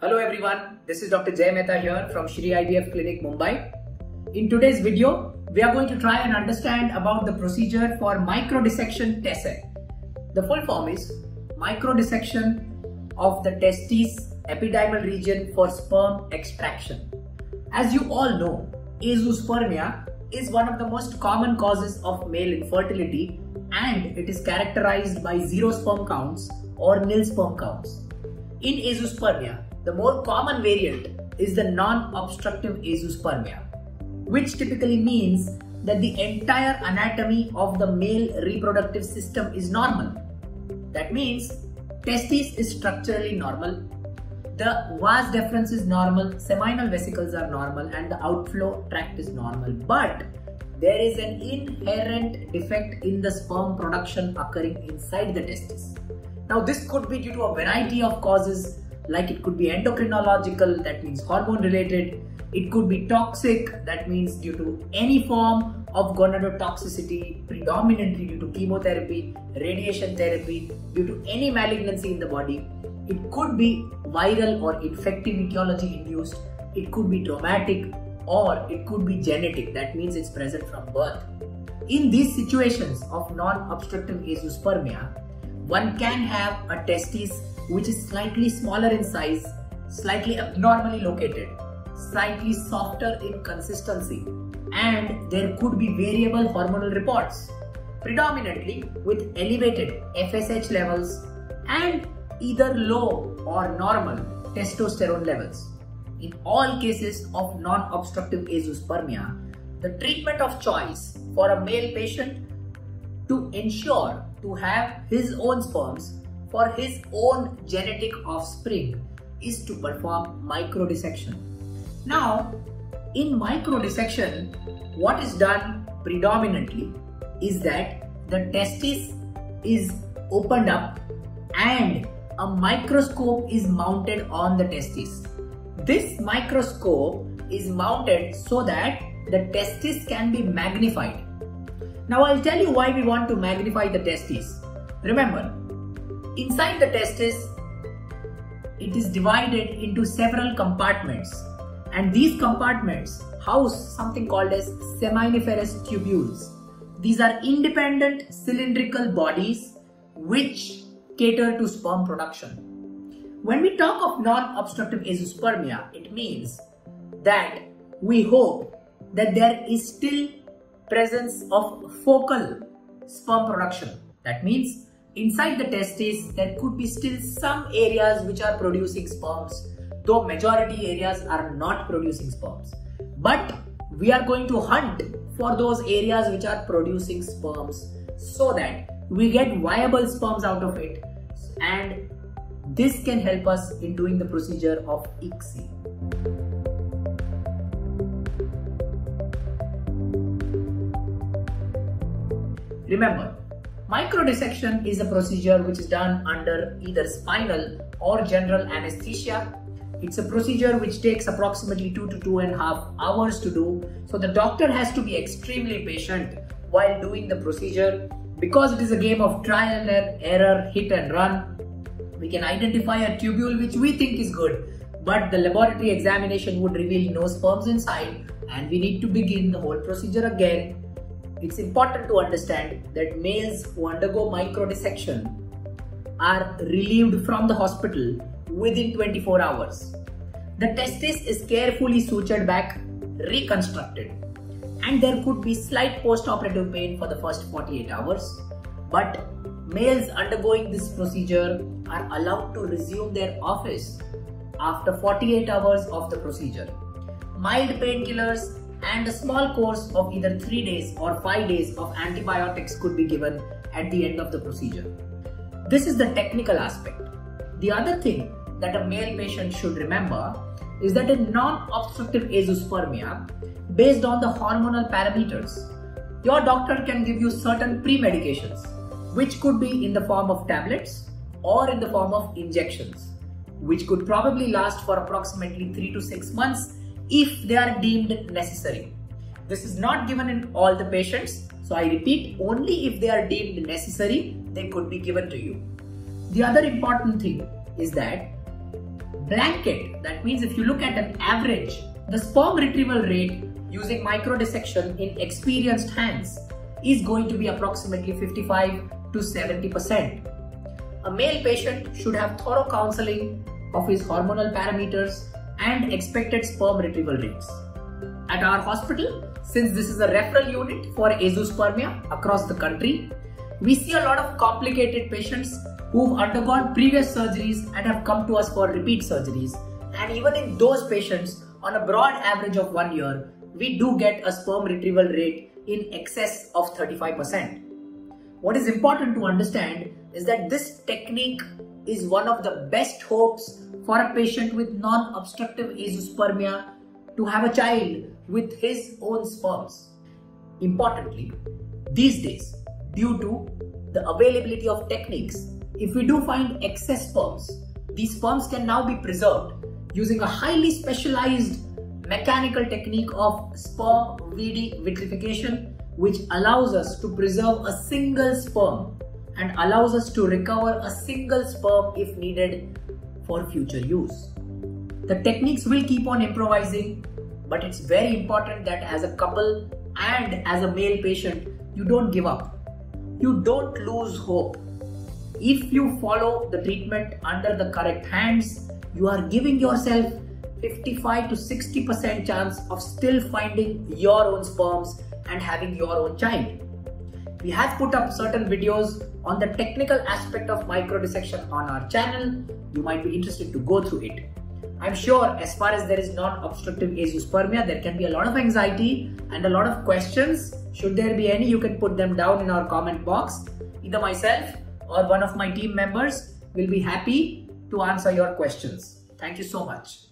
Hello everyone, this is Dr. Jay Mehta here from Shree IVF Clinic, Mumbai. In today's video, we are going to try and understand about the procedure for microdissection TESE. The full form is microdissection of the testes epidermal region for sperm extraction. As you all know, azoospermia is one of the most common causes of male infertility and it is characterized by zero sperm counts or nil sperm counts. In azoospermia, the more common variant is the non-obstructive azoospermia, which typically means that the entire anatomy of the male reproductive system is normal. That means testes is structurally normal, the vas deferens is normal, seminal vesicles are normal and the outflow tract is normal. But there is an inherent defect in the sperm production occurring inside the testes. Now this could be due to a variety of causes, like it could be endocrinological, that means hormone related. It could be toxic, that means due to any form of gonadotoxicity, predominantly due to chemotherapy, radiation therapy, due to any malignancy in the body. It could be viral or infective etiology induced. It could be traumatic or it could be genetic, that means it's present from birth. In these situations of non-obstructive azoospermia, one can have a testis which is slightly smaller in size, slightly abnormally located, slightly softer in consistency, and there could be variable hormonal reports, predominantly with elevated FSH levels and either low or normal testosterone levels. In all cases of non-obstructive azoospermia, the treatment of choice for a male patient to ensure to have his own sperms for his own genetic offspring is to perform microdissection. Now, in microdissection, what is done predominantly is that the testis is opened up and a microscope is mounted on the testis. This microscope is mounted so that the testis can be magnified. Now, I'll tell you why we want to magnify the testis. Remember, inside the testis, it is divided into several compartments. And these compartments house something called as seminiferous tubules. These are independent cylindrical bodies which cater to sperm production. When we talk of non-obstructive azoospermia, it means that we hope that there is still presence of focal sperm production. That means inside the testes, there could be still some areas which are producing sperms, though majority areas are not producing sperms. But we are going to hunt for those areas which are producing sperms so that we get viable sperms out of it, and this can help us in doing the procedure of ICSI. Remember, microdissection is a procedure which is done under either spinal or general anesthesia. It's a procedure which takes approximately 2 to 2.5 hours to do. So the doctor has to be extremely patient while doing the procedure because it is a game of trial and error, hit and run. We can identify a tubule which we think is good, but the laboratory examination would reveal no sperms inside and we need to begin the whole procedure again. It's important to understand that males who undergo microdissection are relieved from the hospital within 24 hours. The testis is carefully sutured back, reconstructed, and there could be slight post-operative pain for the first 48 hours. But males undergoing this procedure are allowed to resume their office after 48 hours of the procedure. Mild painkillers and a small course of either 3 days or 5 days of antibiotics could be given at the end of the procedure. This is the technical aspect. The other thing that a male patient should remember is that in non-obstructive azoospermia, based on the hormonal parameters, your doctor can give you certain pre-medications, which could be in the form of tablets or in the form of injections, which could probably last for approximately 3 to 6 months if they are deemed necessary. This is not given in all the patients, so I repeat, only if they are deemed necessary, they could be given to you. The other important thing is that blanket. That means if you look at an average, the sperm retrieval rate using microdissection in experienced hands is going to be approximately 55% to 70%. A male patient should have thorough counseling of his hormonal parameters and expected sperm retrieval rates. At our hospital, since this is a referral unit for azoospermia across the country, we see a lot of complicated patients who've undergone previous surgeries and have come to us for repeat surgeries. And even in those patients, on a broad average of 1 year, we do get a sperm retrieval rate in excess of 35%. What is important to understand is that this technique is one of the best hopes for a patient with non-obstructive azoospermia to have a child with his own sperms. Importantly, these days, due to the availability of techniques, if we do find excess sperms, these sperms can now be preserved using a highly specialized mechanical technique of sperm vitrification, which allows us to preserve a single sperm and allows us to recover a single sperm if needed for future use. The techniques will keep on improvising, but it's very important that as a couple and as a male patient, you don't give up. You don't lose hope. If you follow the treatment under the correct hands, you are giving yourself 55 to 60% chance of still finding your own sperms and having your own child. We have put up certain videos on the technical aspect of microdissection on our channel. You might be interested to go through it. I'm sure as far as there is non-obstructive azoospermia, there can be a lot of anxiety and a lot of questions. Should there be any, you can put them down in our comment box. Either myself or one of my team members will be happy to answer your questions. Thank you so much.